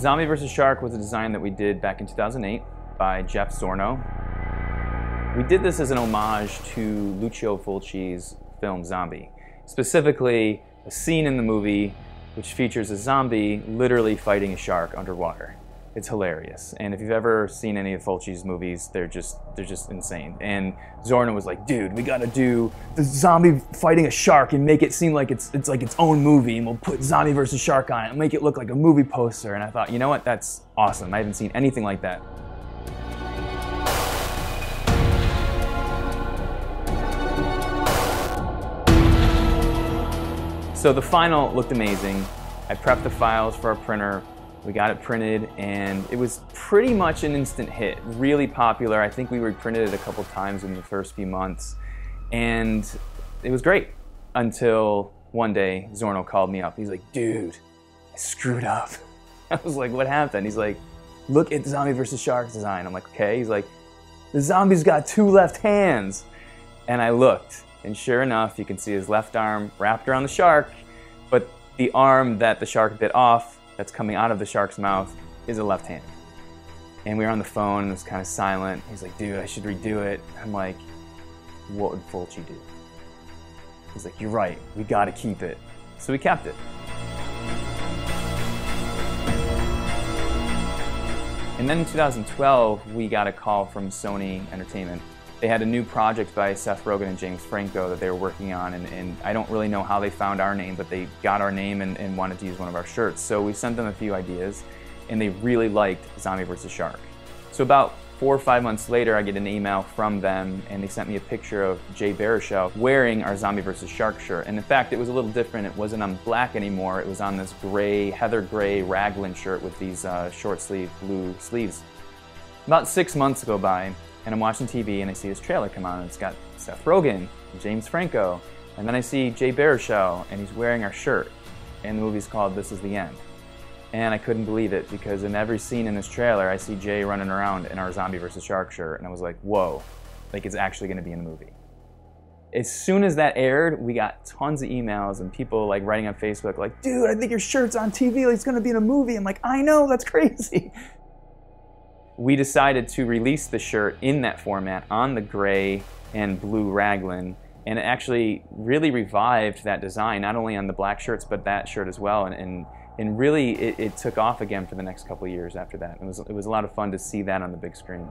Zombie vs. Shark was a design that we did back in 2008 by Jeff Zornow. We did this as an homage to Lucio Fulci's film Zombie, specifically a scene in the movie which features a zombie literally fighting a shark underwater. It's hilarious, and if you've ever seen any of Fulci's movies, they're just insane. And Zornow was like, dude, we gotta do the zombie fighting a shark and make it seem like it's like its own movie, and we'll put Zombie vs. Shark on it and make it look like a movie poster. And I thought, you know what, that's awesome. I haven't seen anything like that. So the final looked amazing. I prepped the files for our printer. We got it printed, and it was pretty much an instant hit, really popular. I think we reprinted it a couple times in the first few months, and it was great until one day Zornow called me up. He's like, dude, I screwed up. I was like, what happened? He's like, look at the Zombie vs. Shark design. I'm like, okay. He's like, the zombie's got two left hands. And I looked, and sure enough, you can see his left arm wrapped around the shark, but the arm that the shark bit off that's coming out of the shark's mouth is a left hand. And we were on the phone, and it was kind of silent. He's like, dude, I should redo it. I'm like, what would Fulci do? He's like, you're right, we gotta keep it. So we kept it. And then in 2012, we got a call from Sony Entertainment. They had a new project by Seth Rogen and James Franco that they were working on, and I don't really know how they found our name, but they got our name and wanted to use one of our shirts. So we sent them a few ideas, and they really liked Zombie vs. Shark. So about 4 or 5 months later, I get an email from them, and they sent me a picture of Jay Baruchel wearing our Zombie vs. Shark shirt. And in fact, it was a little different. It wasn't on black anymore. It was on this gray, heather gray raglan shirt with these short sleeve blue sleeves. About 6 months go by, and I'm watching TV, and I see this trailer come on, and it's got Seth Rogen, James Franco, and then I see Jay Baruchel, and he's wearing our shirt, and the movie's called This Is The End. And I couldn't believe it, because in every scene in this trailer, I see Jay running around in our Zombie vs. Shark shirt, and I was like, whoa, like it's actually gonna be in the movie. As soon as that aired, we got tons of emails and people like writing on Facebook, like, dude, I think your shirt's on TV, like, it's gonna be in a movie. I'm like, I know, that's crazy. We decided to release the shirt in that format on the gray and blue raglan, and it actually really revived that design, not only on the black shirts, but that shirt as well. And really, it took off again for the next couple of years after that. It was a lot of fun to see that on the big screen.